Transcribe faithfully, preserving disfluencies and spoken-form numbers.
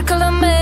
circle of men.